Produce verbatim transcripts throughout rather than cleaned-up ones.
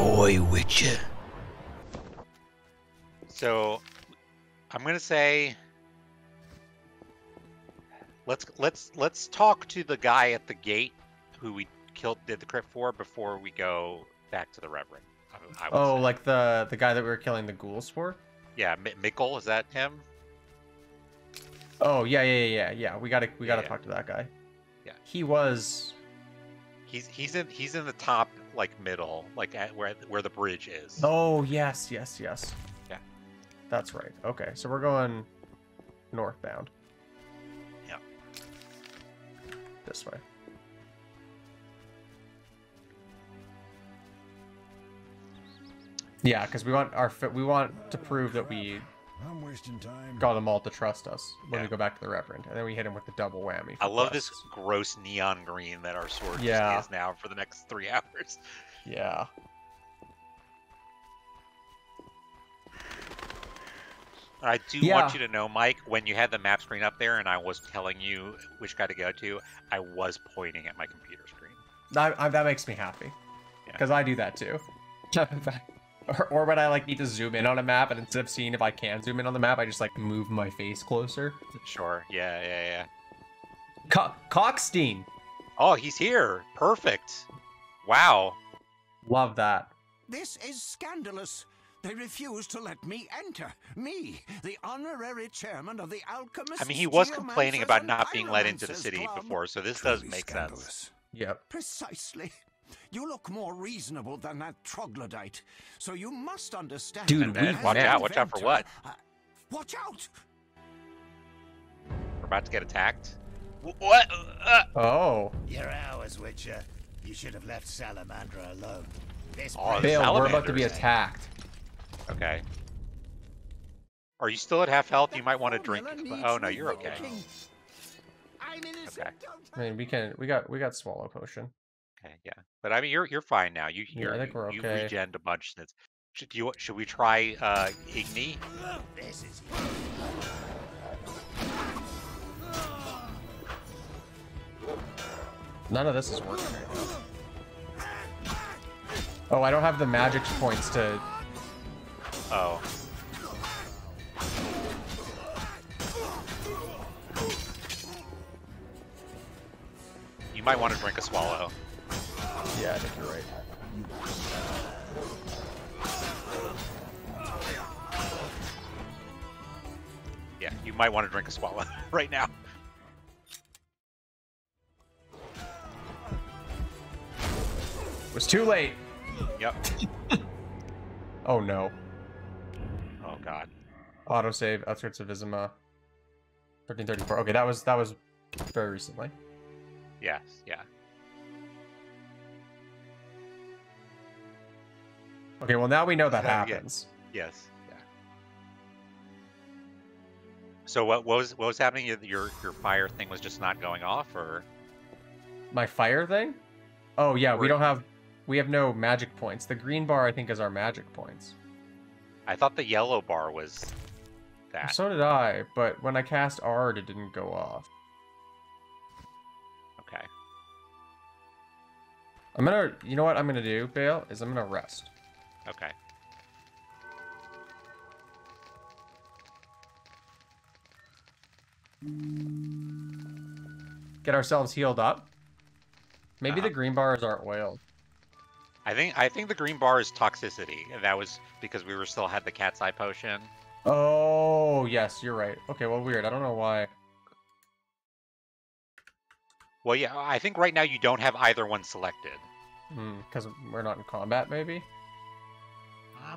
boy, Witcher. So, I'm gonna say, let's let's let's talk to the guy at the gate who we killed, did the crit for, before we go back to the Reverend. I, I oh, say. like the the guy that we were killing the ghouls for? Yeah, M Mikkel, is that him? Oh yeah, yeah, yeah, yeah. We gotta we gotta yeah, talk yeah. to that guy. Yeah, he was. He's he's in he's in the top like middle, like at where where the bridge is. Oh yes, yes, yes. Yeah, that's right. Okay, so we're going northbound. Yeah, this way. Yeah, because we want our we want to prove that we. I'm wasting time. Got them all to trust us when yeah. we go back to the Reverend, and then we hit him with the double whammy. I love this gross neon green that our sword yeah. just is now for the next three hours. Yeah. I do yeah. want you to know, Mike, when you had the map screen up there and I was telling you which guy to go to, I was pointing at my computer screen. I, I, that makes me happy, because yeah. I do that too. In fact. Or, or when I like need to zoom in on a map, and instead of seeing if I can zoom in on the map, I just like move my face closer. Sure. Yeah, yeah, yeah. Co Cockstein. Oh, he's here. Perfect. Wow. Love that. This is scandalous. They refuse to let me enter. Me, the honorary chairman of the alchemists. I mean, he was complaining about not being let into the city club. before, so this Truly does make scandalous. sense. Yep. Precisely. You look more reasonable than that troglodyte, so you must understand. Dude, we watch out! Watch out for what? Uh, watch out! We're about to get attacked. What? Uh, oh! You're ours, Witcher. You should have left Salamandra alone. This oh, Bale, we're about to be attacked. Okay. Are you still at half health? You might want to drink. Oh no, you're okay. I'm innocent. Okay. I mean, we can. We got. We got swallow potion. Okay, yeah, but I mean, you're you're fine now. You you're, yeah, I think we're you, okay. you regened a bunch. That's should you should we try uh, Igni? This is... None of this is working right now. Oh, I don't have the magic points to. Oh. You might want to drink a swallow. Yeah, I think you're right. Yeah, you might want to drink a swallow right now. It was too late. Yep. Oh no. Oh god. Autosave, outskirts of Vizima. thirteen thirty-four. Okay, that was that was very recently. Yes, yeah. Okay, well now we know that happens. Yeah. Yes. Yeah. So what, what was what was happening? Your your fire thing was just not going off, or my fire thing? Oh yeah, We're... we don't have we have no magic points. The green bar I think is our magic points. I thought the yellow bar was that. So did I, but when I cast Ard, it didn't go off. Okay. I'm gonna. You know what I'm gonna do, Bale? Is I'm gonna rest. Okay. Get ourselves healed up. Maybe uh-huh. the green bars aren't oiled. I think I think the green bar is toxicity, and that was because we were still had the cat's eye potion. Oh yes, you're right. Okay, well weird. I don't know why. Well, yeah, I think right now you don't have either one selected. Because mm, we're not in combat, maybe.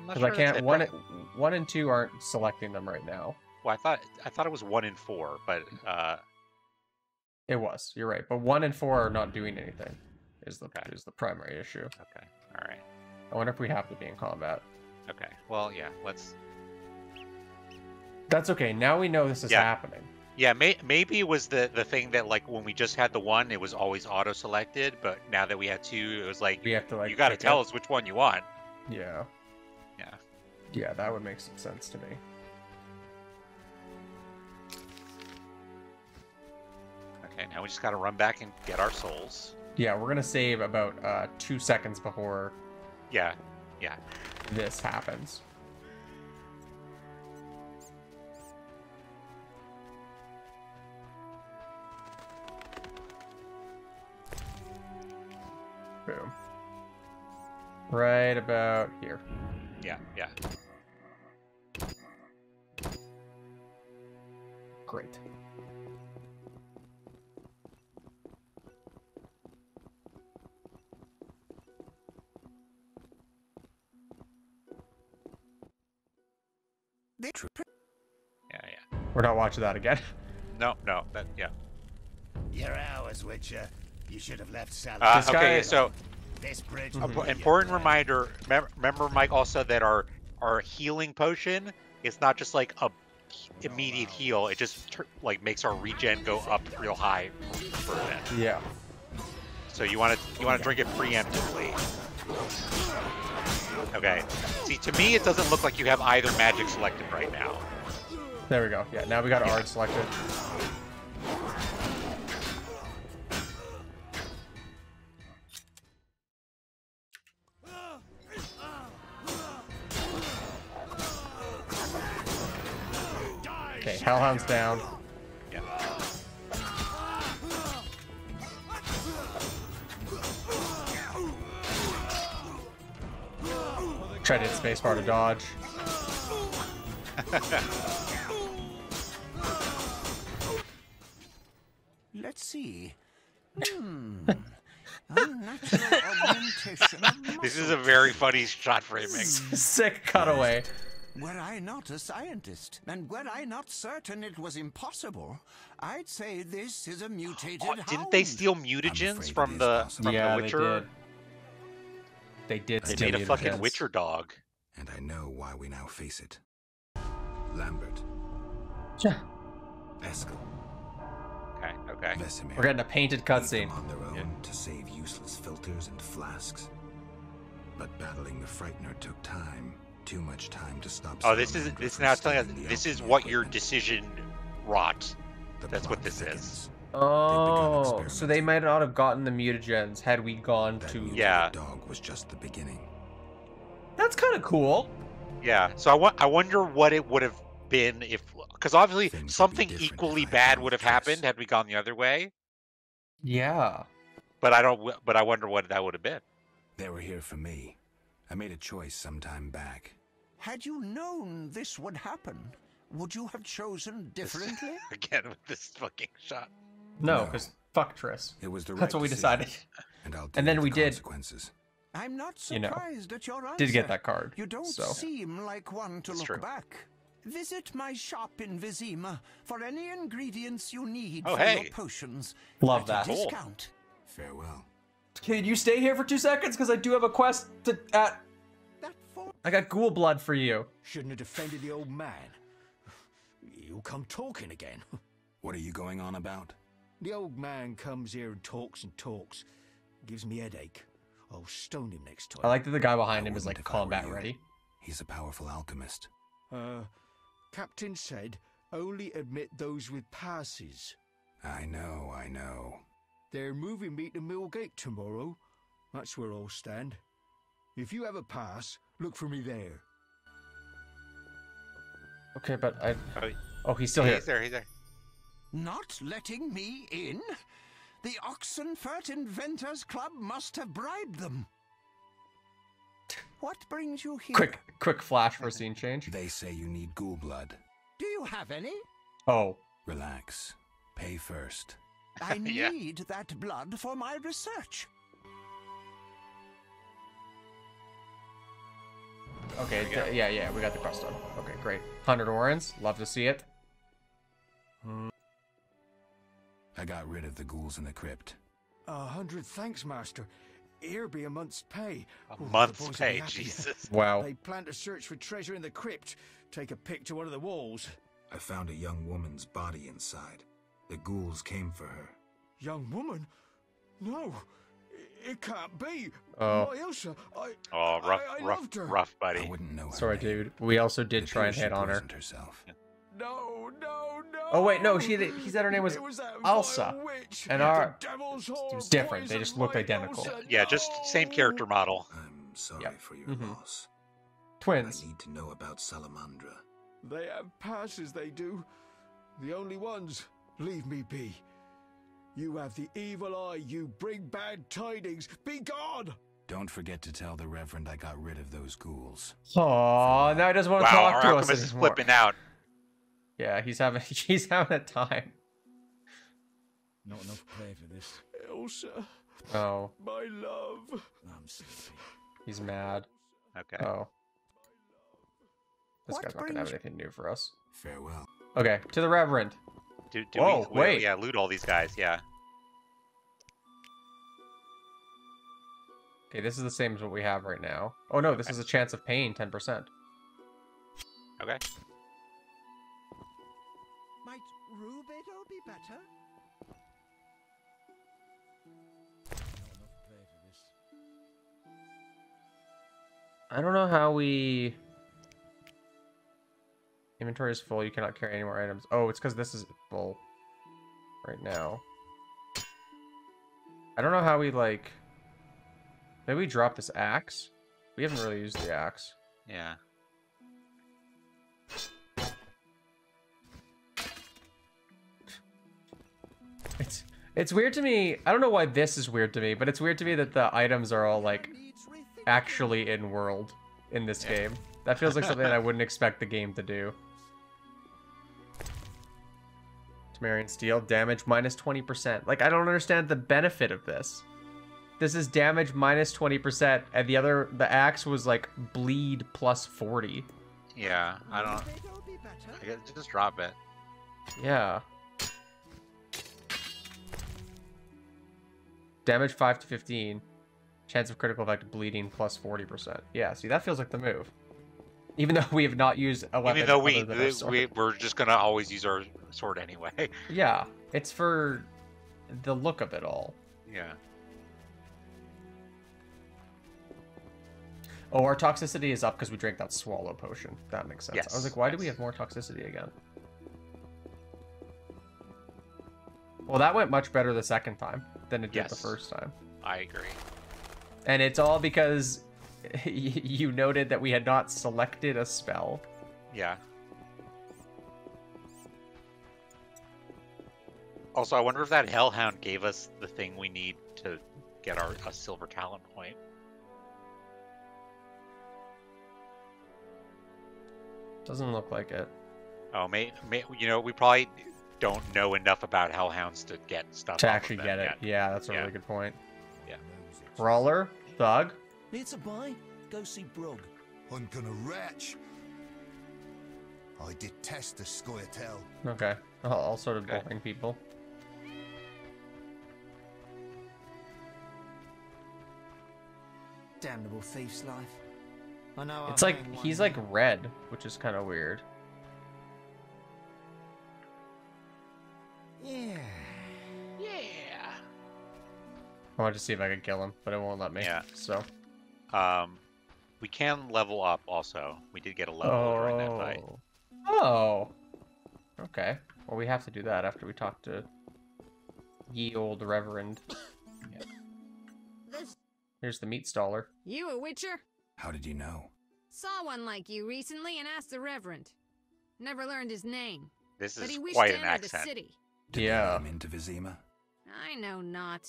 Because sure I can't. One, one and two aren't selecting them right now. Well, I thought I thought it was one and four, but uh... it was. You're right, but one and four are not doing anything. Is the okay. is the primary issue? Okay. All right. I wonder if we have to be in combat. Okay. Well, yeah. Let's. That's okay. Now we know this is yeah. happening. Yeah, may, maybe it was the, the thing that, like, when we just had the one, it was always auto-selected, but now that we had two, it was like, we have to, like you gotta tell up. us which one you want. Yeah. Yeah. Yeah, that would make some sense to me. Okay, now we just gotta run back and get our souls. Yeah, we're gonna save about uh, two seconds before... Yeah, yeah, this happens. Boom. Right about here. Yeah, yeah. Great. Yeah, yeah. We're not watching that again. No, no, that, yeah. Your hours, Witcher. You should have left Salamandra. Uh, okay, so this bridge mm-hmm. important reminder. Remember, Mike, also that our our healing potion is not just like a immediate heal. It just like makes our regen go up real high for that. Yeah. So you want to you want to drink it preemptively. Okay. See, to me, it doesn't look like you have either magic selected right now. There we go. Yeah. Now we got yeah. Ard selected. Hellhound's down. Yeah. Try to hit spacebar to dodge. Let's see. Hmm. This is a very funny shot framing. Sick cutaway. Were I not a scientist, and were I not certain it was impossible, I'd say this is a mutated oh, hound. Didn't they steal mutagens from the from yeah, the Witcher? They did. They did. They steal made a fucking Witcher dog. And I know why we now face it. Lambert. Yeah. Eskel. Okay. Okay. Vesemir. We're getting a painted cutscene. On their own yeah. to save useless filters and flasks, but battling the Frightener took time. Too much time to stop. Oh, this is this now telling us this is what your decision wrought. That's what this is. Oh, so they might not have gotten the mutagens had we gone to yeah. Dog was just the beginning. That's kind of cool. Yeah. So I want I wonder what it would have been if, because obviously something equally bad would have happened had we gone the other way. Yeah. But I don't. But I wonder what that would have been. They were here for me. I made a choice some time back. Had you known this would happen, would you have chosen differently? Again with this fucking shot. No, because no. fuck Triss. It was the right That's what we decided. And, I'll and then we did. I'm not surprised you know, at your answer. Did get that card. You don't so. seem like one to it's look true. back. Visit my shop in Vizima for any ingredients you need oh, for hey. your potions. Love at that. A discount. Cool. Farewell. Can you stay here for two seconds? Because I do have a quest to. Uh, I got ghoul blood for you. Shouldn't have defended the old man. You come talking again. What are you going on about? The old man comes here and talks and talks. Gives me headache. I'll stone him next time. I like that the guy behind I him is like combat ready. He's a powerful alchemist. Uh, Captain said only admit those with passes. I know, I know. They're moving me to Millgate tomorrow. That's where I'll stand. If you have a pass, look for me there. Okay, but I... Oh, he's still yeah, here. He's there, he's there. Not letting me in? The Oxenfurt Inventors Club must have bribed them. What brings you here? Quick, quick flash for scene change. They say you need ghoul blood. Do you have any? Oh. Relax. Pay first. I need yeah. that blood for my research. Okay, th yeah, yeah, we got the quest done. Okay, great. one hundred orans, love to see it. I got rid of the ghouls in the crypt. A hundred thanks, master. Here be a month's pay. A oh, month's pay, Jesus. Wow. They plan to search for treasure in the crypt. Take a pick to one of the walls. I found a young woman's body inside. The ghouls came for her. Young woman? No, it can't be. Oh, my Ilsa. I, oh rough, I, I rough, loved her. rough, buddy. I wouldn't know her Sorry, name. dude. We also did the try and hit on her. Herself. No, no, no. Oh wait, no. She, he said her name was, was Ilsa, and our it was different. They just looked identical. Ilsa, no. Yeah, just same character model. I'm I'm sorry yep. for your mm-hmm. loss. Twins. I need to know about Salamandra. They have passes, they do. The only ones. Leave me be. You have the evil eye. You bring bad tidings. Be gone! Don't forget to tell the Reverend I got rid of those ghouls. Aww, now he doesn't want to wow, talk to us anymore. Wow, our alchemist is flipping out. Yeah, he's having he's having a time. Not enough play for this. Ilsa. Oh. My love. I'm sleepy. He's mad. Okay. Oh. This what guy's not gonna have anything new for us. Farewell. Okay, to the Reverend. Do, do Whoa, we, wait. We, yeah, loot all these guys, yeah. Okay, this is the same as what we have right now. Oh no, this okay. is a chance of paying ten percent. Okay. Might Rubedo be better? I don't know how we... Inventory is full, you cannot carry any more items. Oh, it's because this is full right now. I don't know how we like... Maybe we drop this axe? We haven't really used the axe. Yeah. It's it's weird to me. I don't know why this is weird to me, but it's weird to me that the items are all like actually in world in this yeah. game. That feels like something that I wouldn't expect the game to do. Temerian steel damage minus twenty percent. Like I don't understand the benefit of this. This is damage minus twenty percent, and the other, the axe was like bleed plus forty. Yeah, I don't. I guess just drop it. Yeah. Damage five to fifteen, chance of critical effect bleeding plus forty percent. Yeah, see that feels like the move. Even though we have not used a weapon. Even though we, we, we we're just gonna always use our sword anyway. Yeah, it's for the look of it all. Yeah. Oh, our toxicity is up because we drank that swallow potion. That makes sense. Yes, I was like, why yes. do we have more toxicity again? Well, that went much better the second time than it did yes. the first time. I agree. And it's all because you noted that we had not selected a spell. Yeah. Also, I wonder if that Hellhound gave us the thing we need to get our a silver talent point. Doesn't look like it. Oh, may, may you know, we probably don't know enough about hellhounds to get stuff to actually get it. Yet. Yeah, that's a yeah. really good point. Yeah. Brawler, thug. It's a buy. Go see Brog. I'm gonna retch. I detest the Scoyotel. Okay, I'll, I'll sort of okay. buffing people. Damnable thief's life. I know it's like he's like red, which is kind of weird. Yeah. Yeah. I wanted to see if I could kill him, but it won't let me. Yeah. So. Um, we can level up. Also, we did get a level oh. during that fight. Oh. Okay. Well, we have to do that after we talk to ye old Reverend. Yeah. This... Here's the meat staller. You a witcher? How did you know? Saw one like you recently and asked the Reverend. Never learned his name. This is quite an accent. Did you let him into Vizima? I know not.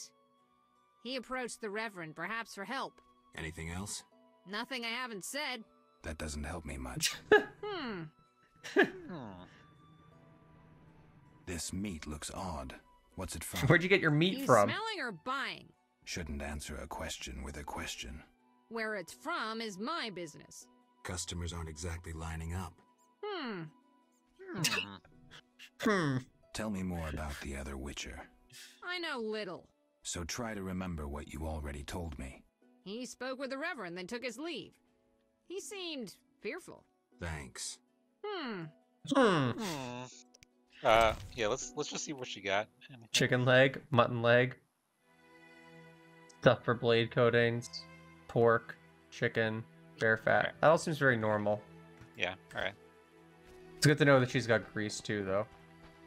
He approached the Reverend, perhaps for help. Anything else? Nothing I haven't said. That doesn't help me much. Hmm. This meat looks odd. What's it from? Where'd you get your meat you from? Smelling or buying? Shouldn't answer a question with a question. Where it's from is my business. Customers aren't exactly lining up. Hmm. Hmm. Tell me more about the other Witcher. I know little. So try to remember what you already told me. He spoke with the Reverend, then took his leave. He seemed fearful. Thanks. Hmm. Hmm. Uh, yeah, let's let's just see what she got. Chicken leg, mutton leg. Stuff for blade coatings. Pork, chicken, bear fat. Right. That all seems very normal. Yeah, all right. It's good to know that she's got grease too, though.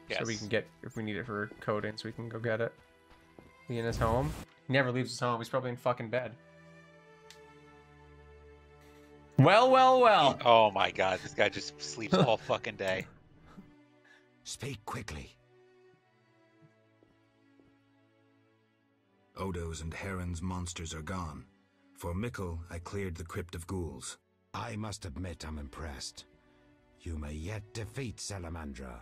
Yes. So we can get, if we need it for coatings, we can go get it. He in his home? He never leaves his home. He's probably in fucking bed. Well, well, well. Oh my God, this guy just sleeps all fucking day. Speak quickly. Odo's and Heron's monsters are gone. For Mikkel, I cleared the crypt of ghouls. I must admit I'm impressed. You may yet defeat Salamandra.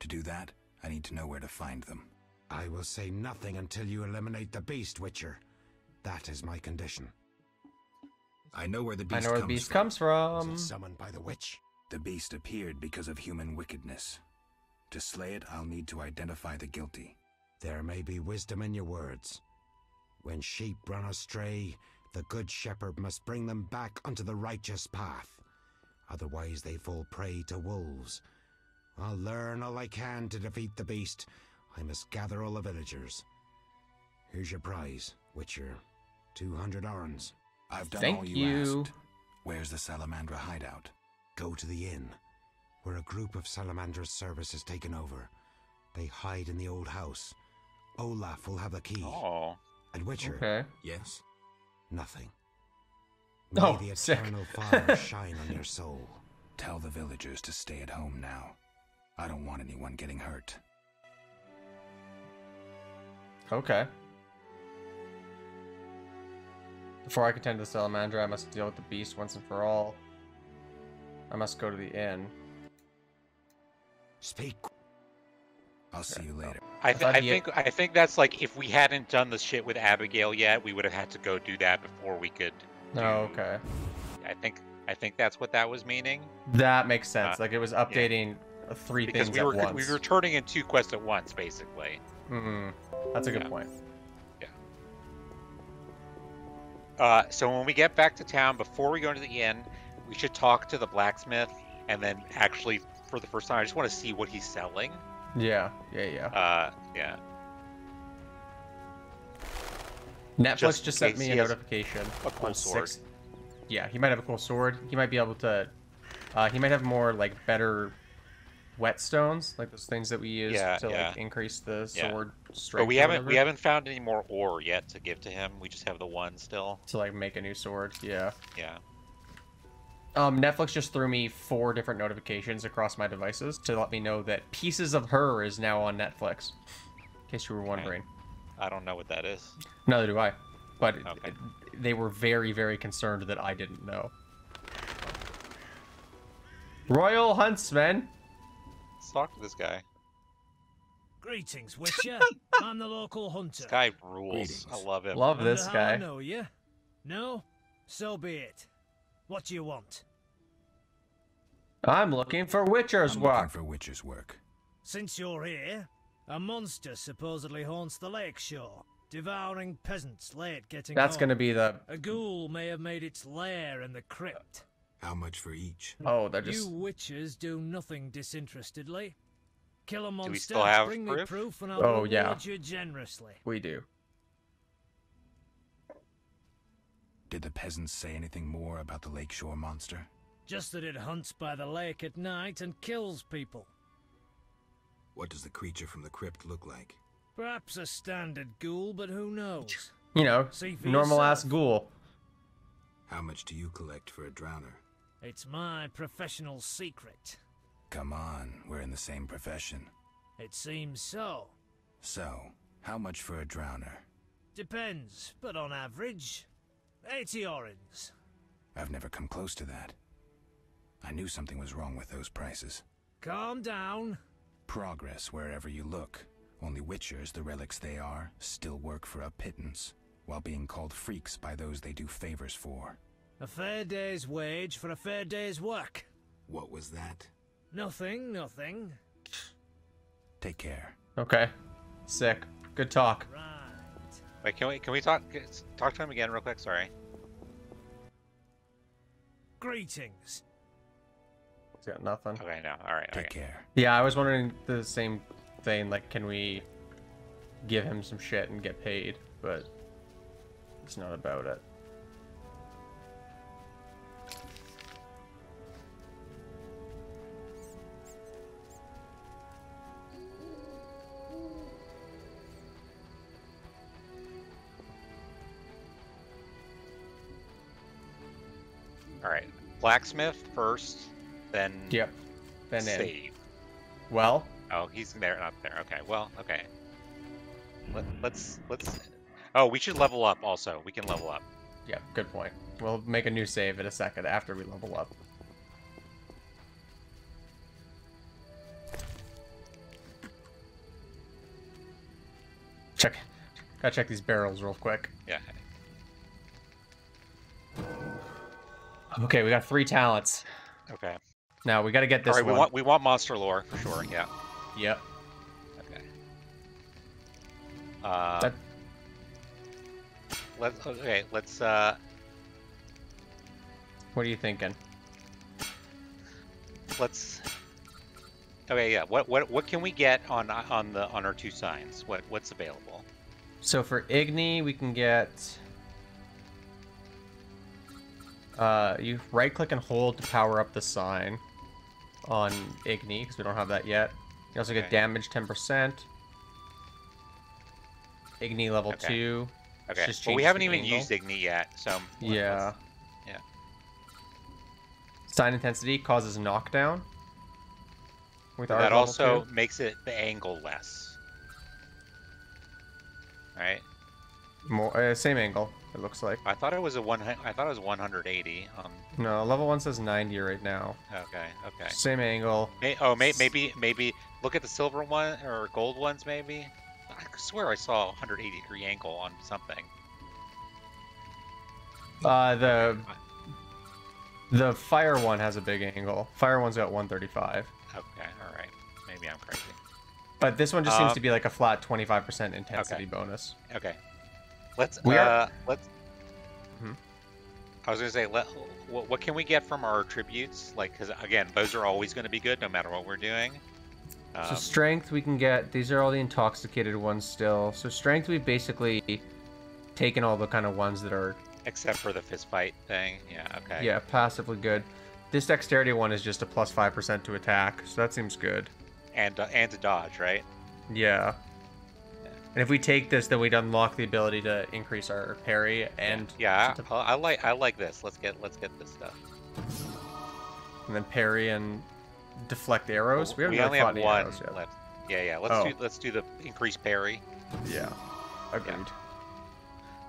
To do that, I need to know where to find them. I will say nothing until you eliminate the beast, Witcher. That is my condition. I know where the beast, I know where comes, the beast from. comes from. Was it summoned by the witch? The beast appeared because of human wickedness. To slay it, I'll need to identify the guilty. There may be wisdom in your words. When sheep run astray, the good shepherd must bring them back onto the righteous path. Otherwise they fall prey to wolves. I'll learn all I can to defeat the beast. I must gather all the villagers. Here's your prize, Witcher. two hundred arns. I've done Thank all you, you asked. Where's the Salamandra hideout? Go to the inn, where a group of Salamandra's service has taken over. They hide in the old house. Olaf will have the key. Oh. And Witcher. Okay. Yes. Nothing. May oh, the eternal sick. fire shine on your soul. Tell the villagers to stay at home now. I don't want anyone getting hurt. Okay. Before I can tend to the Salamandra, I must deal with the beast once and for all. I must go to the inn. Speak. I'll okay. see you later. I, th I, I think I think that's like if we hadn't done the shit with Abigail yet, we would have had to go do that before we could. Do... Oh, okay. I think I think that's what that was meaning. That makes sense. Uh, like it was updating yeah. three because things we were, at once. We were turning in two quests at once, basically. Mm-hmm. That's a good yeah. point. Uh, so when we get back to town, before we go into the inn, we should talk to the blacksmith, and then actually, for the first time, I just want to see what he's selling. Yeah, yeah, yeah. Uh, yeah. Netflix just, just sent me a notification. A cool sword. Six. Yeah, he might have a cool sword. He might be able to. Uh, he might have more like better whetstones, like those things that we use yeah, to yeah. like increase the sword yeah. strength. But we haven't we haven't found any more ore yet to give to him. We just have the one still to like make a new sword. Yeah. Yeah. Um, Netflix just threw me four different notifications across my devices to let me know that Pieces of Her is now on Netflix. In case you were wondering. I, I don't know what that is. Neither do I. But okay. it, it, they were very very concerned that I didn't know. Royal Huntsman. Let's talk to this guy. Greetings, Witcher. I'm the local hunter. This guy rules. Greetings. I love him. Love this guy. I know you. No? So be it. What do you want? I'm looking for Witcher's I'm work. Looking for Witcher's work. Since you're here, a monster supposedly haunts the lakeshore, devouring peasants late getting That's home. gonna be the A ghoul may have made its lair in the crypt. How much for each? Oh, they're just... You witches do nothing disinterestedly. Kill a monster, do we still have bring proof? me proof, and I'll oh, reward yeah. you generously. We do. Did the peasants say anything more about the lakeshore monster? Just that it hunts by the lake at night and kills people. What does the creature from the crypt look like? Perhaps a standard ghoul, but who knows? You know, normal-ass ghoul. How much do you collect for a drowner? It's my professional secret. Come on, we're in the same profession. It seems so. So, how much for a drowner? Depends, but on average, eighty orins. I've never come close to that. I knew something was wrong with those prices. Calm down. Progress wherever you look. Only witchers, the relics they are, still work for a pittance, while being called freaks by those they do favors for. A fair day's wage for a fair day's work. What was that? Nothing, nothing. Take care. Okay. Sick. Good talk. Right. Wait, can we can we talk talk to him again real quick? Sorry. Greetings. He's got nothing. Okay, no. All right. Take okay. care. Yeah, I was wondering the same thing. Like, can we give him some shit and get paid? But it's not about it. All right, Blacksmith first, then yep, then save. In. Well. Oh, he's there, not there. Okay. Well, okay. Let, let's let's. Oh, we should level up. Also, we can level up. Yeah, good point. We'll make a new save in a second after we level up. Check. Gotta check these barrels real quick. Yeah. Okay, we got three talents. Okay. Now we gotta get this. All right, one. We want we want monster lore for sure. Yeah. Yep. Okay. Uh. That... Let's okay. Let's. Uh... What are you thinking? Let's. Okay. Yeah. What what what can we get on on the on our two signs? What what's available? So for Igni, we can get. Uh, you right-click and hold to power up the sign on Igni, because we don't have that yet. You also okay. get damage ten percent. Igni level okay. two. Okay, just well, we haven't even angle. used Igni yet, so... Yeah. Yeah. Sign intensity causes knockdown. With that also two. makes it the angle less. Alright. More, uh, same angle. It looks like. I thought it was a one. I thought it was one hundred eighty. Um, no, level one says ninety right now. Okay. Okay. Same angle. May, oh, may, maybe, maybe look at the silver one or gold ones. Maybe. I swear I saw a one hundred eighty degree angle on something. Uh, the the fire one has a big angle. Fire one's got one thirty-five. Okay. All right. Maybe I'm crazy. But this one just um, seems to be like a flat twenty-five percent intensity okay. bonus. Okay. Let's, we uh, are... let's, mm-hmm. I was going to say, let, what, what can we get from our attributes? Like, because again, those are always going to be good no matter what we're doing. Um, so strength we can get, these are all the intoxicated ones still. So strength we've basically taken all the kind of ones that are... Except for the fist fight thing, yeah, okay. Yeah, passively good. This dexterity one is just a plus five percent to attack, so that seems good. And, uh, and to dodge, right? Yeah. And if we take this, then we'd unlock the ability to increase our parry and yeah. I, I like I like this. Let's get let's get this stuff. And then parry and deflect arrows. Well, we haven't we really only fought have one left. Yeah, yeah. Let's oh. do let's do the increased parry. Yeah. Agreed. Yeah.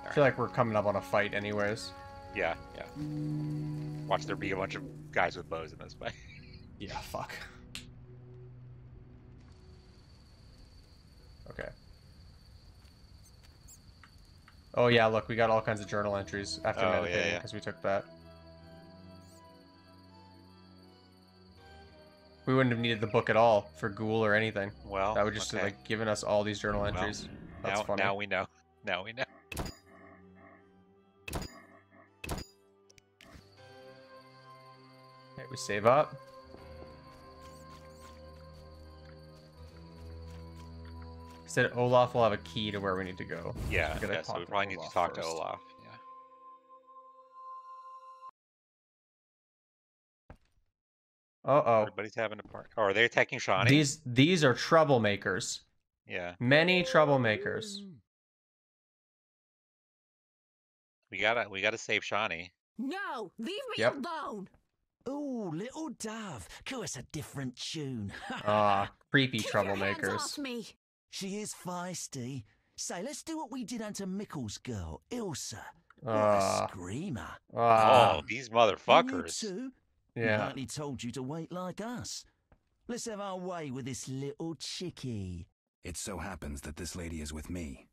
I feel right. like we're coming up on a fight, anyways. Yeah, yeah. Watch there be a bunch of guys with bows in this fight. Yeah. Fuck. Okay. Oh yeah, look, we got all kinds of journal entries after oh, meditating because yeah, yeah. we took that. We wouldn't have needed the book at all for ghoul or anything. Well, that would just okay. have, like given us all these journal well, entries. That's now, funny. Now we know. Now we know. Alright, we save up. Said Olaf will have a key to where we need to go. Yeah, so, yeah, so we probably need Olaf to talk first. to Olaf. Yeah. Uh oh. Everybody's having a party. Oh, are they attacking Shani? These these are troublemakers. Yeah. Many troublemakers. We gotta we gotta save Shani. No, leave me yep. alone. Ooh, little dove, give us a different tune. Ah, creepy Keep troublemakers. Your hands off me. She is feisty. Say, let's do what we did unto Mikkel's girl, Ilsa. What uh, a screamer. Uh, oh, these motherfuckers. You two? Yeah. We hardly told you to wait like us. Let's have our way with this little chickie. It so happens that this lady is with me.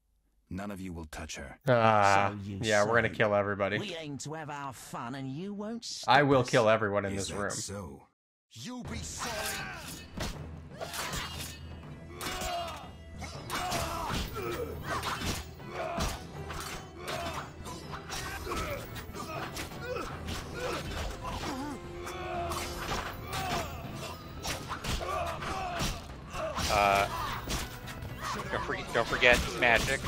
None of you will touch her. Uh, so you yeah, we're going to kill everybody. We aim to have our fun and you won't stop I will us. kill everyone in is this room. So? You be sorry. Uh, don't forget, don't forget magic.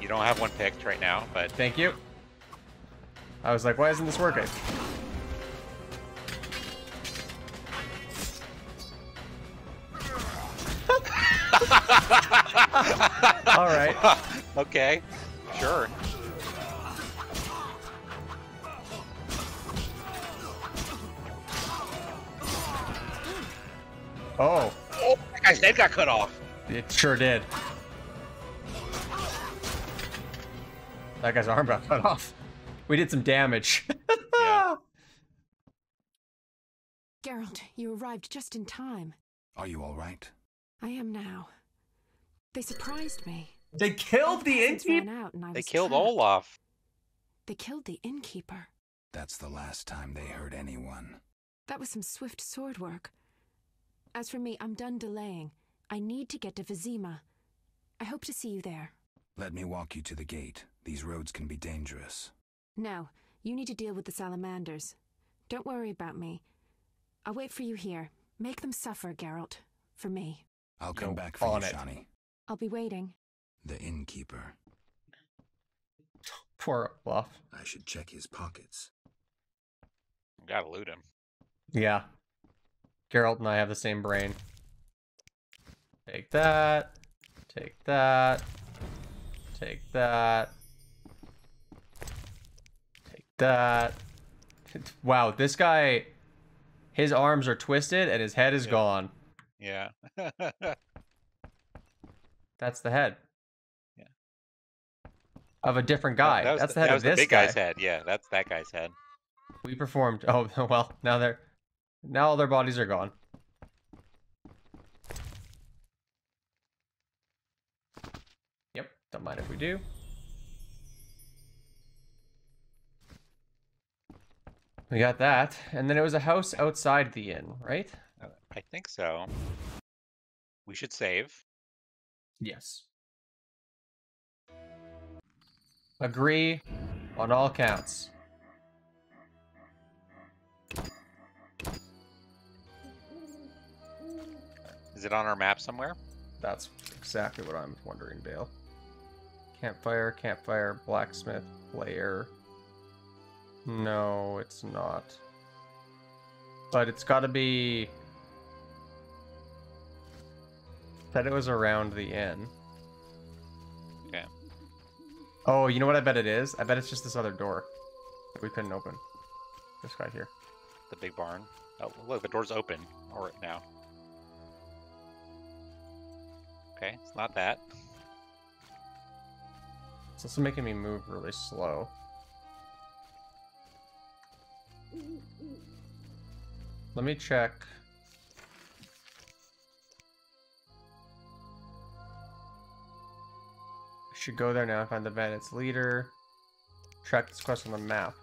You don't have one picked right now, but thank you. I was like, why isn't this working? All right. Okay. Sure. Oh. Oh, that guy's head got cut off. It sure did. That guy's arm got cut off. We did some damage. Yeah. Geralt, you arrived just in time. Are you all right? I am now. They surprised me. They killed the innkeeper. They killed trapped. Olaf. They killed the innkeeper. That's the last time they hurt anyone. That was some swift sword work. As for me, I'm done delaying. I need to get to Vizima. I hope to see you there. Let me walk you to the gate. These roads can be dangerous. No, you need to deal with the salamanders. Don't worry about me. I'll wait for you here. Make them suffer, Geralt. For me. I'll come Go back for you, it. Shani. I'll be waiting. The innkeeper. Poor Olaf. I should check his pockets. Gotta loot him. Yeah. Geralt and I have the same brain. Take that. Take that. Take that. Take that. Wow, this guy... His arms are twisted and his head is yeah. gone. Yeah. That's the head. Yeah. Of a different guy. That, that that's the, the head that of this the big guy. guy's head. Yeah, that's that guy's head. We performed. Oh, well, now they're... Now all their bodies are gone. Yep, don't mind if we do. We got that. And then it was a house outside the inn, right? I think so. We should save. Yes. Agree on all counts. Is it on our map somewhere? That's exactly what I'm wondering, Bale. Campfire, campfire, blacksmith, player. No, it's not. But it's got to be... That it was around the inn. Okay. Oh, you know what I bet it is? I bet it's just this other door that we couldn't open. This guy here. The big barn. Oh, look, the door's open. All right, now. Okay, it's not that. It's also making me move really slow. Let me check. I should go there now and find the bandit's leader. Track this quest on the map.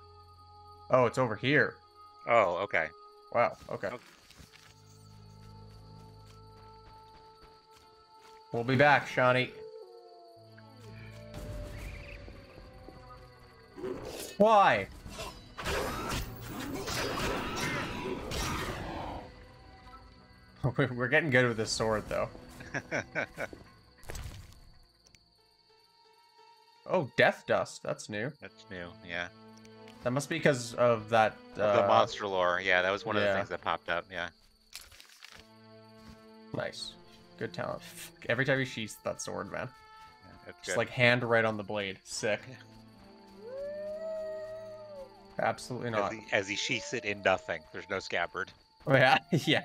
Oh, it's over here. Oh, okay. Wow, okay. okay. We'll be back, Shani. Why? We're getting good with this sword, though. Oh, Death Dust. That's new. That's new, yeah. That must be because of that... Uh, the monster lore. Yeah, that was one yeah. of the things that popped up, yeah. Nice. Good talent. Every time you sheath that sword, man. Yeah, just good. Like hand right on the blade. Sick. Absolutely not. As he, as he sheaths it in nothing. There's no scabbard. Oh, yeah. Yeah.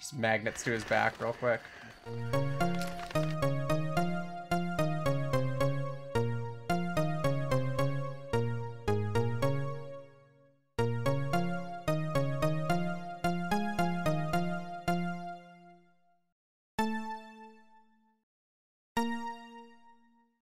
Just magnets to his back real quick.